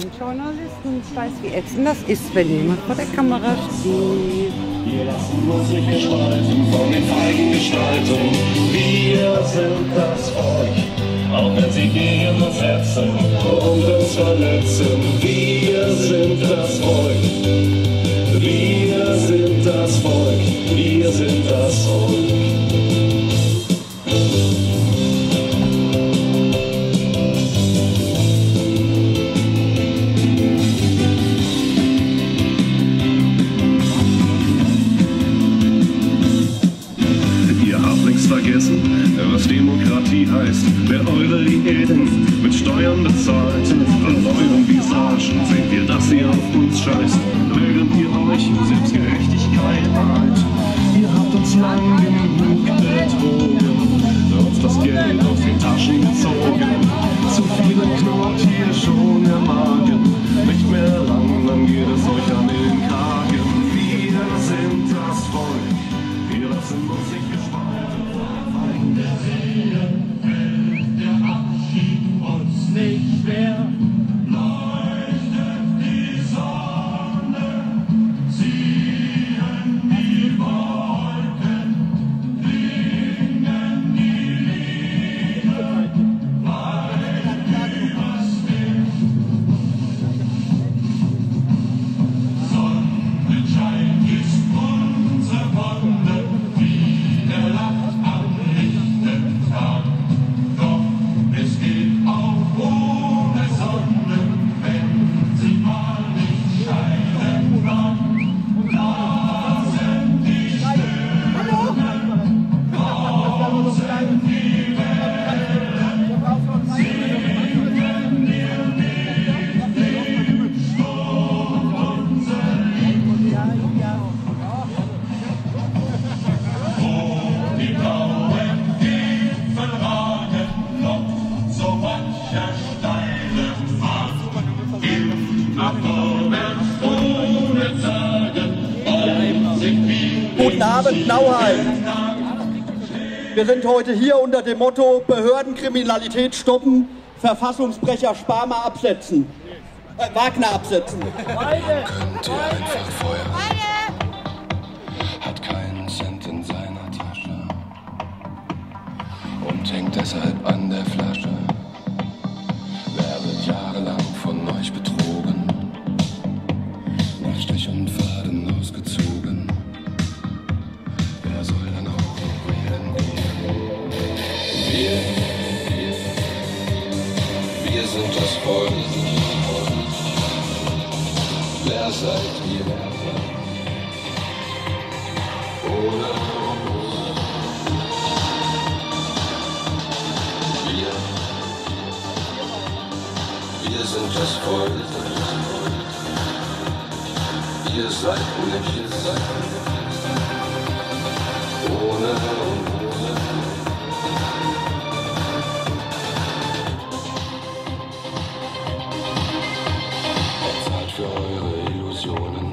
bin Journalisten und ich weiß, wie ätzend das ist, wenn jemand vor der Kamera steht. Wir lassen uns nicht gestalten von den feigen Gestalten. Wir sind das Volk, auch wenn sie gegen uns hetzen und uns verletzen. Wir sind das Volk, wir sind das Volk, wir sind das Volk. Was Demokratie heißt, wer eure Diäten mit Steuern bezahlt, an euren Visagen seht ihr, dass ihr auf uns scheißt, während ihr euch Selbstgerechtigkeit malt. Ihr habt uns lang genug betrogen, uns das Geld aus den Taschen gezogen, zu viele knurrt hier schon der Magen, nicht mehr lang, dann geht es euch an den Kragen. Wir sind das Volk, wir lassen uns nicht gespalten. Wir verabschieden uns nicht mehr. Leuchtet die Sonne, ziehen die Wolken, singen die Lieder, weit übers Meer. Sonnenschein ist unsere Wonne, wie der Lachen. Guten Abend, Nauheim. Wir sind heute hier unter dem Motto Behördenkriminalität stoppen, Verfassungsbrecher Sparma absetzen. Wagner absetzen. Könnte einfach Feuer. Hat keinen Cent in seiner Tasche und hängt deshalb an der Flasche. Wer wird jahrelang von euch betrogen? Nach Stich und Faden ausgezogen. Wer soll dann auch noch wählen gehen? Wir sind das Volk. Wer seid ihr? Oder wir sind das Volk. Ihr seid nicht, ihr seid ohne uns. Zeit für eure Illusionen.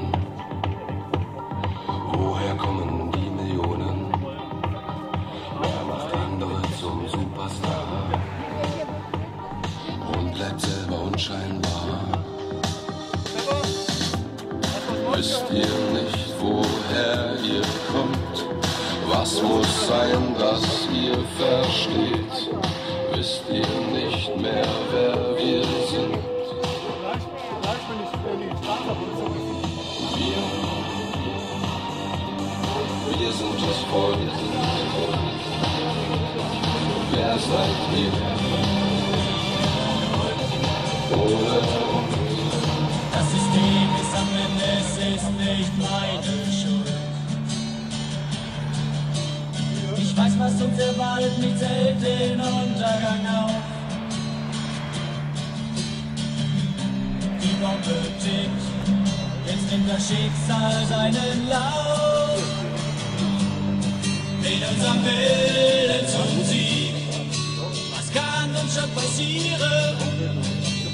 Woher kommen die Millionen? Wer macht andere zum Superstar? Und bleibt selber unscheinbar. Wisst ihr nicht, woher ihr kommt? Was muss sein, dass ihr versteht? Wisst ihr nicht mehr, wer wir sind? Wir sind das Volk. Wer seid ihr? Ohne uns. Das System ist am Ende, es ist nicht meine Schuld. Ich weiß, was uns erwartet, mich zählt den Untergang auf. Die Bombe tickt, jetzt nimmt das Schicksal seinen Lauf. Mit unserem Willen zum Sieg, was kann uns schon passieren?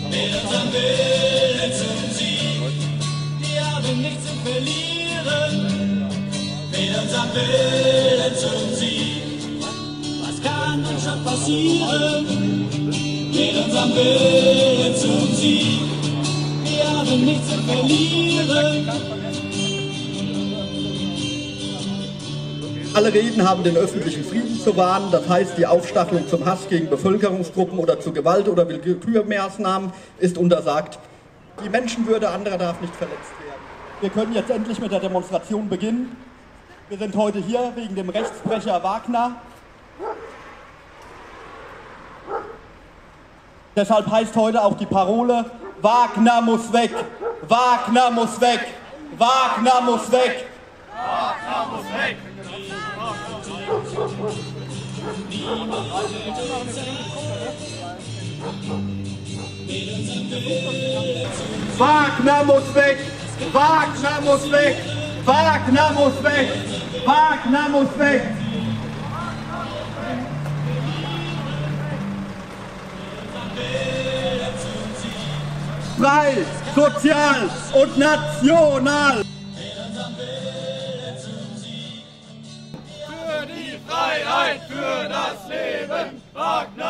Mit unserem Willen zum Sieg, wir haben nichts zu verlieren. Mit unserem Willen zum Sieg, was kann uns schon passieren? Mit unserem Willen zum Sieg. dir nichts zu verlieren. Alle Reden haben den öffentlichen Frieden zu wahren, das heißt, die Aufstachelung zum Hass gegen Bevölkerungsgruppen oder zu Gewalt oder Willkürmaßnahmen ist untersagt. Die Menschenwürde anderer darf nicht verletzt werden. Wir können jetzt endlich mit der Demonstration beginnen. Wir sind heute hier wegen dem Rechtsbrecher Wagner. Deshalb heißt heute auch die Parole: Wagner muss weg! Wagner muss weg! Wagner muss weg! Wagner muss weg! Wagner muss weg! Wagner muss weg! Wagner muss weg! Wagner muss weg! Frei, sozial und national! Für die Freiheit, für das Leben! Wagner!